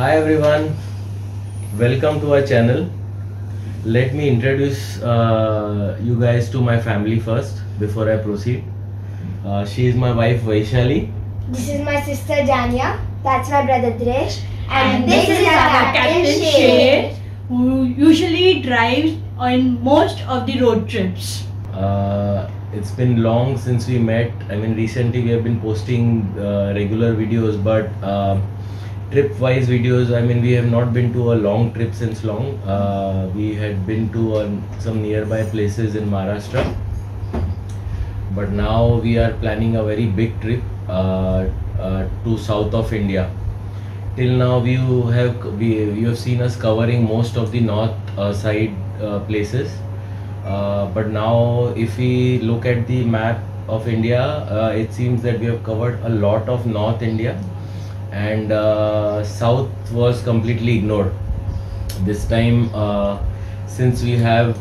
Hi everyone, welcome to our channel. Let me introduce you guys to my family first before I proceed. She is my wife Vaishali. This is my sister Janya. That's my brother Dresh. And this is our captain Shere, who usually drives on most of the road trips. It's been long since we met. I mean, recently we have been posting regular videos, but trip-wise videos, I mean, we have not been to a long trip since long. We had been to some nearby places in Maharashtra, but now we are planning a very big trip to south of India. Till now, you have seen us covering most of the north side places. But now if we look at the map of India, it seems that we have covered a lot of North India and South was completely ignored. This time, since we have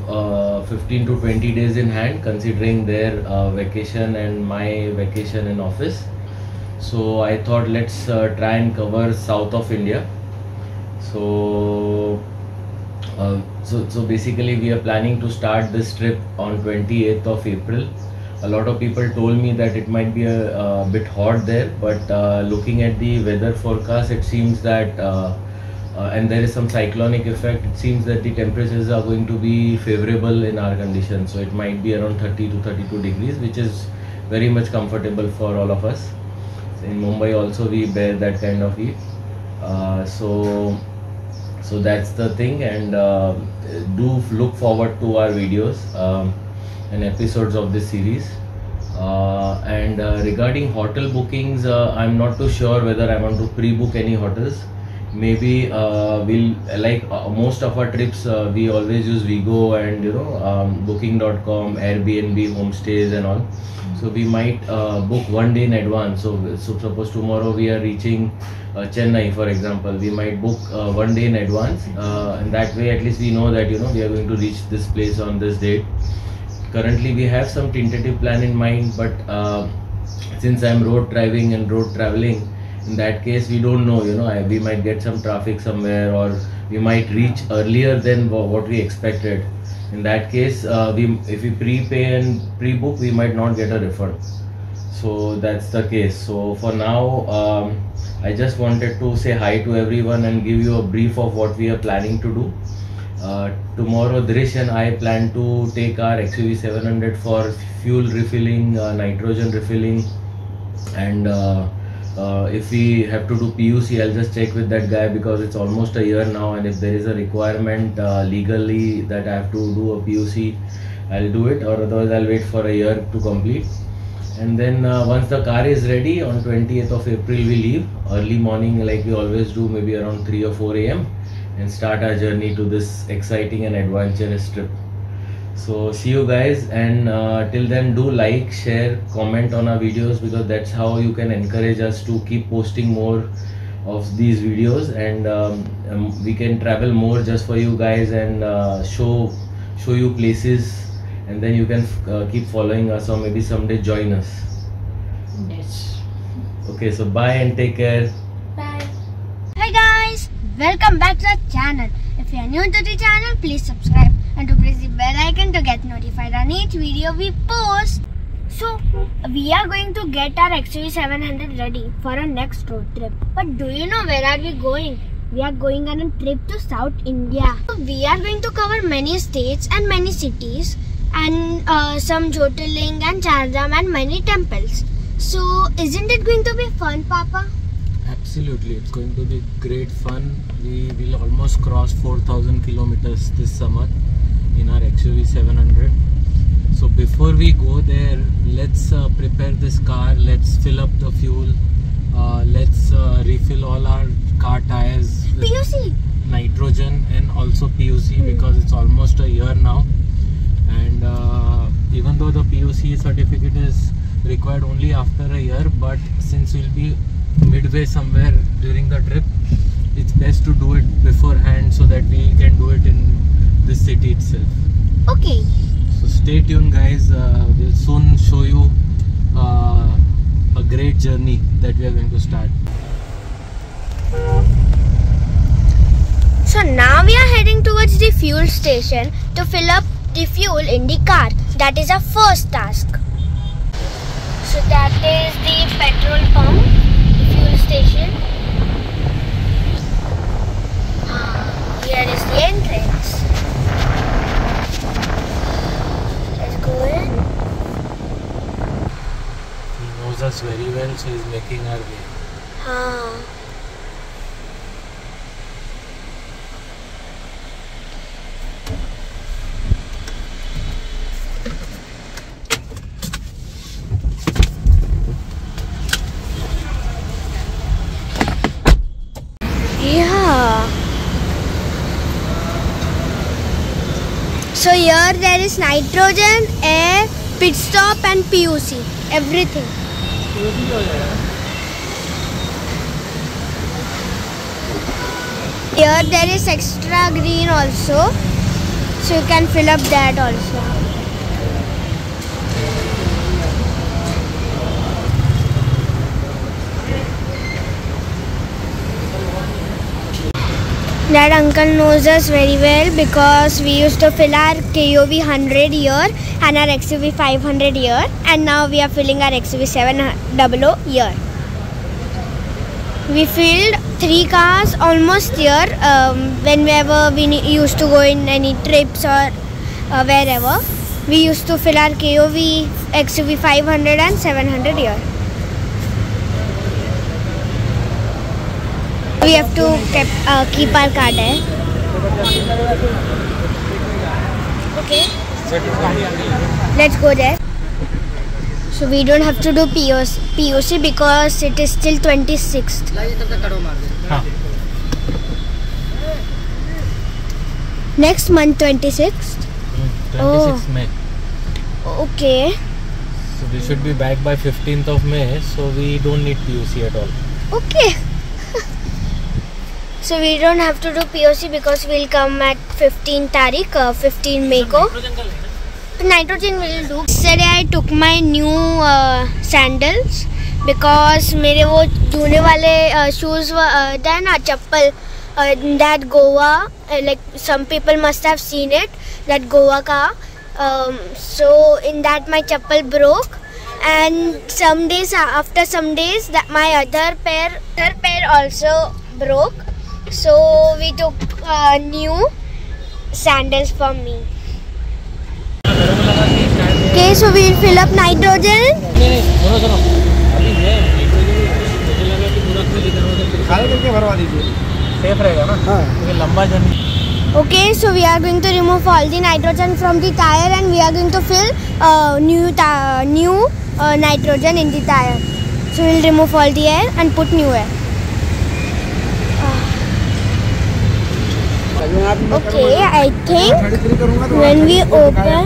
15 to 20 days in hand, considering their vacation and my vacation in office, so I thought let's try and cover South of India. So basically we are planning to start this trip on 28th of April. A lot of people told me that it might be a bit hot there, but looking at the weather forecast, it seems that and there is some cyclonic effect, it seems that the temperatures are going to be favorable in our conditions. So it might be around 30 to 32 degrees, which is very much comfortable for all of us. In Mumbai also we bear that kind of heat. So that's the thing, and do look forward to our videos and episodes of this series. Regarding hotel bookings, I'm not too sure whether I want to pre-book any hotels. Maybe we'll, like most of our trips, we always use Vigo and Booking.com, AirBnB, homestays and all. So we might book one day in advance. So suppose tomorrow we are reaching Chennai, for example, we might book one day in advance, and that way at least we know that we are going to reach this place on this date. Currently we have some tentative plan in mind, but since I'm road traveling, in that case we don't know, we might get some traffic somewhere, or we might reach earlier than what we expected. In that case, if we prepay and pre-book, we might not get a refund. So that's the case. So for now, I just wanted to say hi to everyone and give you a brief of what we are planning to do. Tomorrow, Drish and I plan to take our XUV 700 for fuel refilling, nitrogen refilling, and if we have to do PUC, I'll just check with that guy, because it's almost a year now, and if there is a requirement legally that I have to do a PUC, I'll do it, or otherwise I'll wait for a year to complete. And then once the car is ready, on 28th of April we leave early morning like we always do, maybe around 3 or 4 a.m. and start our journey to this exciting and adventurous trip. So see you guys, and till then do like, share, comment on our videos, because that's how you can encourage us to keep posting more of these videos, and we can travel more just for you guys and show you places, and then you can keep following us, or maybe someday join us. Yes. Okay, so bye and take care. Bye. Hi guys, welcome back to our channel. If you are new to the channel, please subscribe and to press the bell icon to get notified on each video we post. So we are going to get our XUV 700 ready for our next road trip. But do you know where are we going? We are going on a trip to South India. So we are going to cover many states and many cities, and some Jyotirlinga and Char Dham and many temples. So isn't it going to be fun, Papa? Absolutely, it's going to be great fun. We will almost cross 4,000 kilometers this summer in our XUV 700. So before we go there, let's prepare this car, let's fill up the fuel, let's refill all our car tires with PUC, nitrogen, and also PUC, because it's almost a year now, and even though the PUC certificate is required only after a year, but since we'll be midway somewhere during the trip, it's best to do it beforehand so that we can do it in this city itself. Okay, so stay tuned guys, we'll soon show you a great journey that we are going to start. So now we are heading towards the fuel station to fill up the fuel in the car. That is our first task. So that is the petrol pump, the fuel station. Here is the entrance. Let's go in. He knows us very well, so he's making our way. So here there is nitrogen, air, pit stop and PUC, everything. Here there is extra green also, so you can fill up that also. That uncle knows us very well because we used to fill our KOV 100 here and our XUV 500 here, and now we are filling our XUV 700 here. We filled 3 cars almost here whenever we used to go in any trips or wherever. We used to fill our KOV, XUV 500 and 700 here. We have to keep our card there. Okay. Let's go there. So we don't have to do POC because it is still 26th. Next month 26th? 26th May. Okay. So we should be back by 15th of May, so we don't need POC at all. Okay. So we don't have to do POC because we'll come at 15 May ko. Nitrogen will do. Yesterday I took my new sandals because mere wo dhune wale shoes tha na chappal, that Goa, like some people must have seen it, that Goa ka. So in that my chappal broke. And some days after some days that my other pair also broke. So we took new sandals for me. Okay, so we'll fill up nitrogen. Okay, so we are going to remove all the nitrogen from the tire and we are going to fill new nitrogen in the tire. So we'll remove all the air and put new air. Okay, I think when we open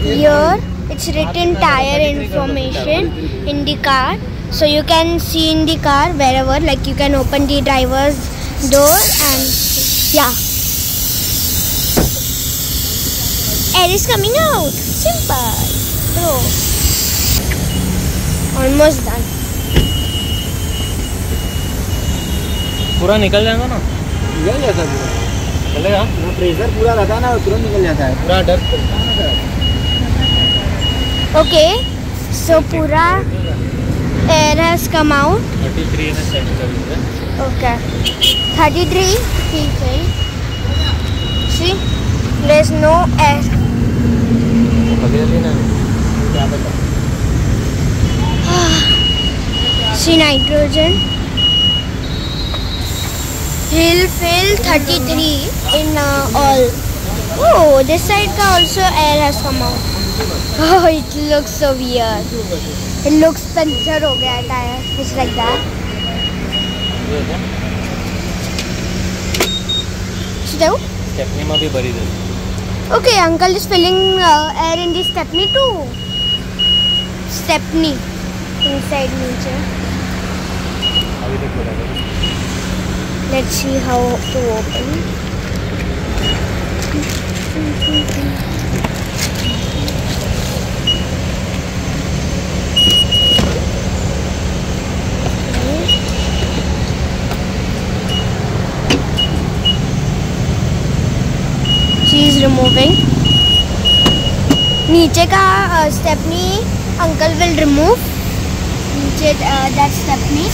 here, it's written tire information in the car. So you can see in the car wherever, like you can open the driver's door and yeah. Air is coming out. Simple. Bro. Almost done. पूरा निकल जाएगा ना? निकल जाता है. चलेगा वो pressure पूरा रहता है ना तुरंत निकल जाता है पूरा डस्ट. ओके सो पूरा एयर हैज कम आउट. 33 ने सेट कर दिया. ओके 33 ठीक है. See there is no air. See nitrogen will fill 33 in all. Oh, this side ka also air has come out. Oh, it looks so weird. It looks punctured ho gaya tire. It's like that. Okay, uncle is filling air in the stepney too. Stepney inside nature. Let's see how to open. removing. Niche ka stepney uncle will remove. Niche that stepney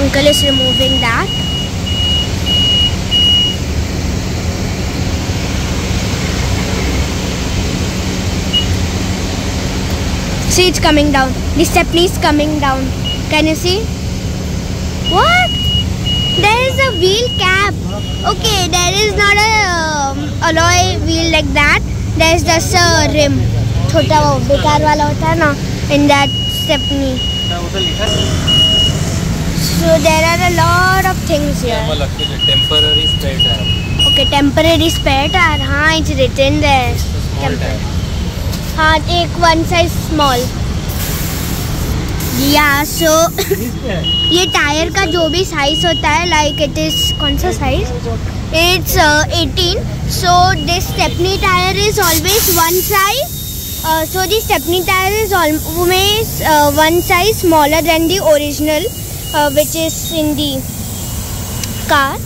uncle is removing that. See, it's coming down. The stepney is coming down. Can you see? What? There is a wheel cap. Okay, there is not a alloy wheel like that. There is just a rim. Chota wo bekar wala hota hai na in that stepney. So there are a lot of things here. Temporary spare tire. Okay, temporary spare tire. Haan, it's written there. Temporary. Haan, ek one size small. Yeah, so ये tyre का जो भी size होता है, like it is कौन सा size? It's 18. So this stepney tire is always one size. So the stepney tire is always one size smaller than the original, which is in the car.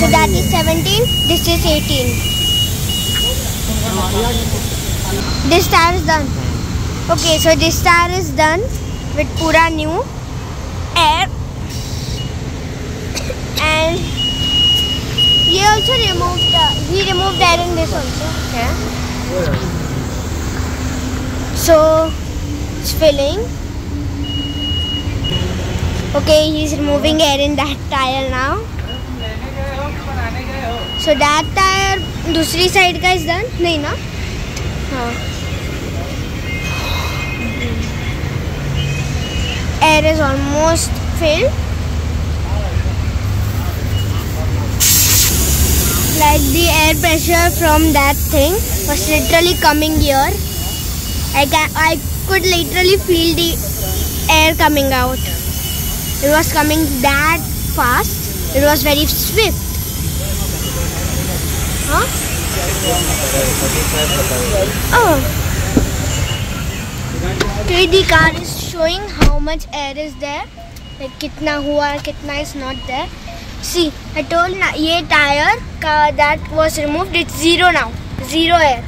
So that is 17. This is 18. This tire is done. Okay, so this tire is done with pura new air, and he also removed. He removed air in this also. Okay. So it's filling. Okay, he's removing air in that tire now. So that tire, दूसरी side का is done, नहीं ना? हाँ. Air is almost filled. Like the air pressure from that thing was literally coming here. I could literally feel the air coming out. It was coming that fast. It was very swift. Huh? Oh. Okay, the car is showing how much air is there, like kitna hua, kitna is not there. See, I told na ye tire that was removed, it's zero now, zero air,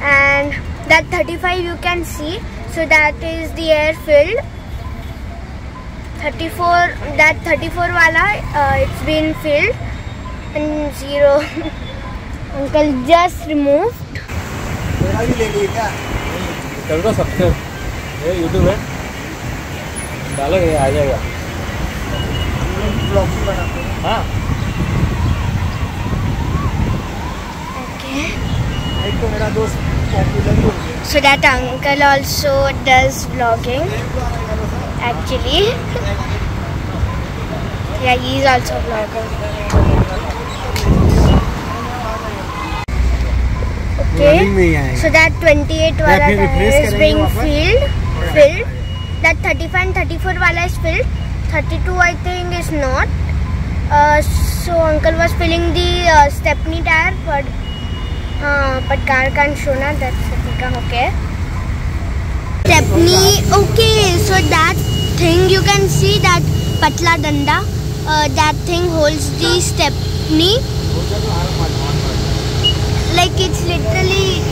and that 35 you can see. So that is the air filled. 34, that 34 wala, it's been filled, and zero. Uncle just removed. Okay. So that uncle also does vlogging. Actually, yeah, he is also vlogging. Okay. So that 28 wala is being filled. That 35 and 34 wala is filled. 32 I think is not. So uncle was filling the stepney tire, but car can't show na. That's okay. Stepney. Okay. So that thing you can see, that patla danda. That thing holds the stepney. Like it's literally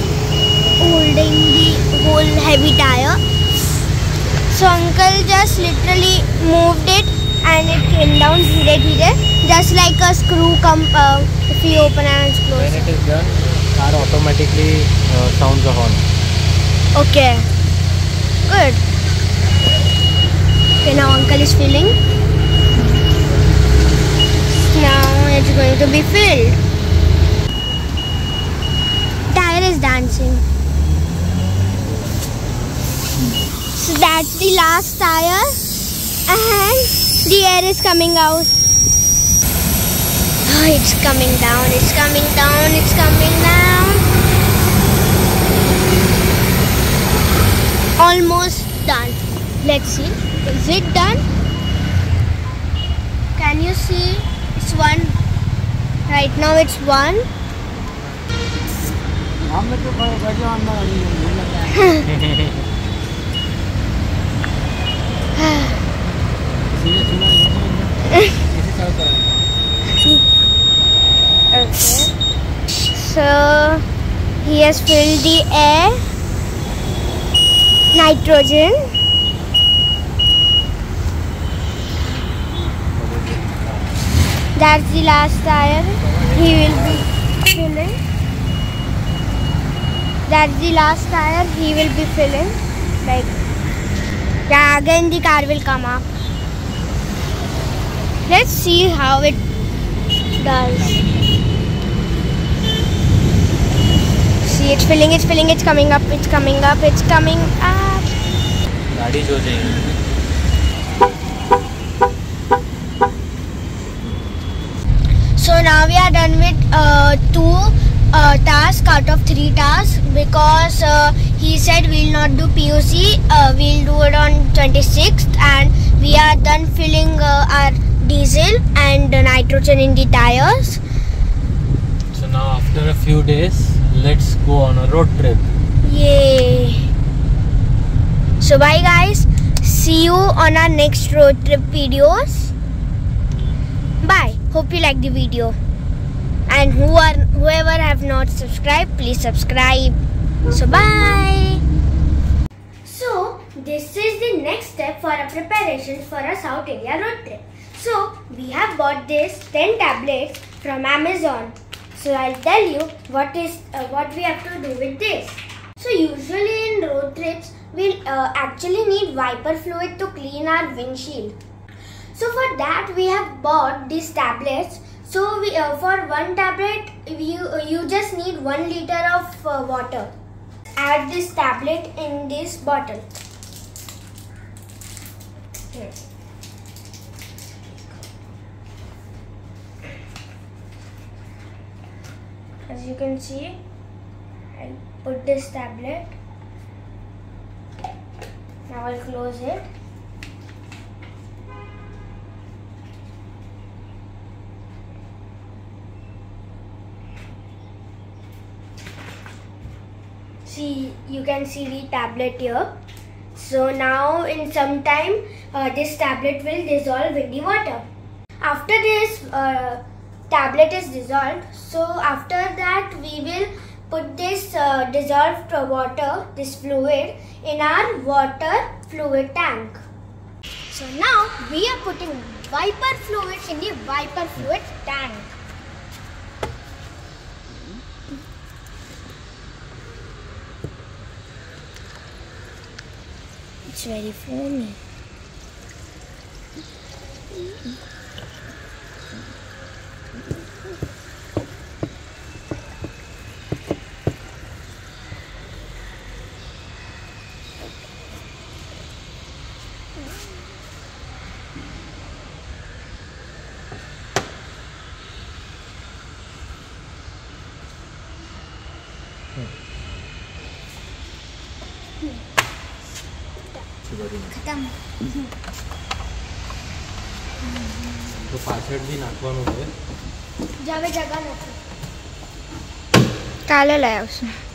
holding the whole heavy tire. So uncle just literally moved it and it came down dheere. Just like a screw if you open and close. When it is done, car automatically sounds the horn. Okay. Good. Okay, now uncle is filling. Now it's going to be filled. Is dancing. So that's the last tire, and the air is coming out. Oh, it's coming down, it's coming down, it's coming down. Almost done. Let's see. Is it done? Can you see? It's one. Right now it's one. So he has filled the air, nitrogen, that's the last tire he will be filling, like yeah, again the car will come up. Let's see how it does. It's filling, it's filling, it's coming up, it's coming up, it's coming up. So now we are done with two tasks out of three tasks, because he said we'll not do POC, we'll do it on 26th, and we are done filling our diesel and nitrogen in the tires. So now after a few days, let's go on a road trip. Yay! So bye guys. See you on our next road trip videos. Bye. Hope you like the video. And whoever have not subscribed, please subscribe. So bye. So this is the next step for our preparations for our South India road trip. So we have bought these 10 tablets from Amazon. So I'll tell you what we have to do with this. So usually in road trips, we'll actually need wiper fluid to clean our windshield. So for that we have bought these tablets. So we, for one tablet, you just need 1 liter of water. Add this tablet in this bottle. Here. As you can see, I'll put this tablet. Now I'll close it. See, you can see the tablet here. So now in some time, this tablet will dissolve in the water. After this, tablet is dissolved, so after that we will put this dissolved water, this fluid, in our water fluid tank. So now we are putting wiper fluids in the wiper fluid tank. It's very foamy. तो पाचड़ भी नाखवान होवे जावे जगह नहीं काले लाया उसने